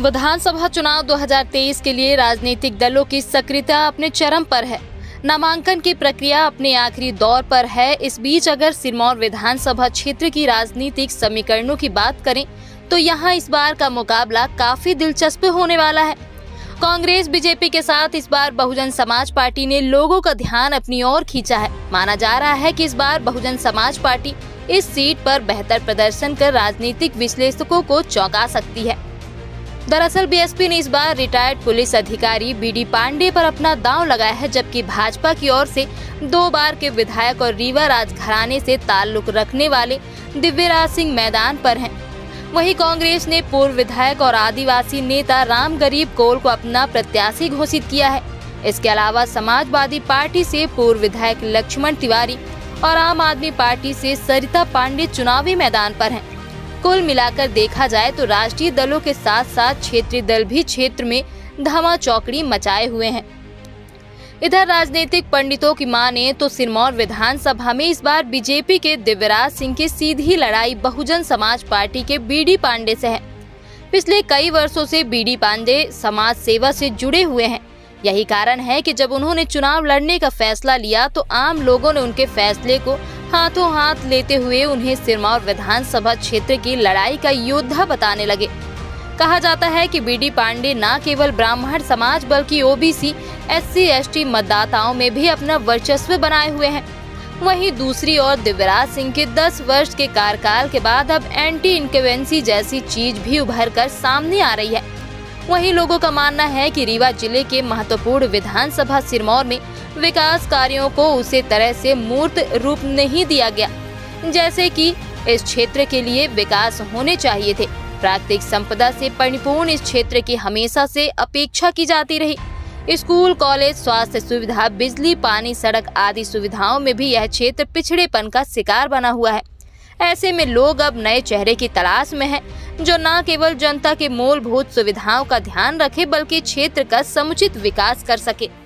विधानसभा चुनाव 2023 के लिए राजनीतिक दलों की सक्रियता अपने चरम पर है। नामांकन की प्रक्रिया अपने आखिरी दौर पर है। इस बीच अगर सिरमौर विधानसभा क्षेत्र की राजनीतिक समीकरणों की बात करें तो यहाँ इस बार का मुकाबला काफी दिलचस्प होने वाला है। कांग्रेस बीजेपी के साथ इस बार बहुजन समाज पार्टी ने लोगों का ध्यान अपनी ओर खींचा है। माना जा रहा है कि इस बार बहुजन समाज पार्टी इस सीट पर बेहतर प्रदर्शन कर राजनीतिक विश्लेषकों को चौंका सकती है। दरअसल बीएसपी ने इस बार रिटायर्ड पुलिस अधिकारी बीडी पांडे पर अपना दांव लगाया है, जबकि भाजपा की ओर से 2 बार के विधायक और रीवा राजघराने से ताल्लुक रखने वाले दिव्यराज सिंह मैदान पर हैं। वहीं कांग्रेस ने पूर्व विधायक और आदिवासी नेता राम गरीब कोल को अपना प्रत्याशी घोषित किया है। इसके अलावा समाजवादी पार्टी से पूर्व विधायक लक्ष्मण तिवारी और आम आदमी पार्टी से सरिता पांडे चुनावी मैदान पर हैं। कुल मिलाकर देखा जाए तो राष्ट्रीय दलों के साथ साथ क्षेत्रीय दल भी क्षेत्र में धामा चौकड़ी मचाए हुए हैं। इधर राजनीतिक पंडितों की माने तो सिरमौर विधानसभा में इस बार बीजेपी के दिव्यराज सिंह की सीधी लड़ाई बहुजन समाज पार्टी के बीडी पांडे से है। पिछले कई वर्षों से बीडी पांडे समाज सेवा से जुड़े हुए हैं। यही कारण है कि जब उन्होंने चुनाव लड़ने का फैसला लिया तो आम लोगों ने उनके फैसले को हाथों हाथ लेते हुए उन्हें सिरमौर विधानसभा क्षेत्र की लड़ाई का योद्धा बताने लगे। कहा जाता है कि बीडी पांडे न केवल ब्राह्मण समाज बल्कि ओबीसी, एससी, एसटी मतदाताओं में भी अपना वर्चस्व बनाए हुए हैं। वहीं दूसरी ओर दिव्यराज सिंह के 10 वर्ष के कार्यकाल के बाद अब एंटी इनकम्बेंसी जैसी चीज भी उभर कर सामने आ रही है। वहीं लोगों का मानना है कि रीवा जिले के महत्वपूर्ण विधानसभा सिरमौर में विकास कार्यों को उसी तरह से मूर्त रूप नहीं दिया गया जैसे कि इस क्षेत्र के लिए विकास होने चाहिए थे। प्राकृतिक संपदा से परिपूर्ण इस क्षेत्र की हमेशा से अपेक्षा की जाती रही। स्कूल, कॉलेज, स्वास्थ्य सुविधा, बिजली, पानी, सड़क आदि सुविधाओं में भी यह क्षेत्र पिछड़ेपन का शिकार बना हुआ है। ऐसे में लोग अब नए चेहरे की तलाश में हैं, जो न केवल जनता के मूलभूत सुविधाओं का ध्यान रखे बल्कि क्षेत्र का समुचित विकास कर सके।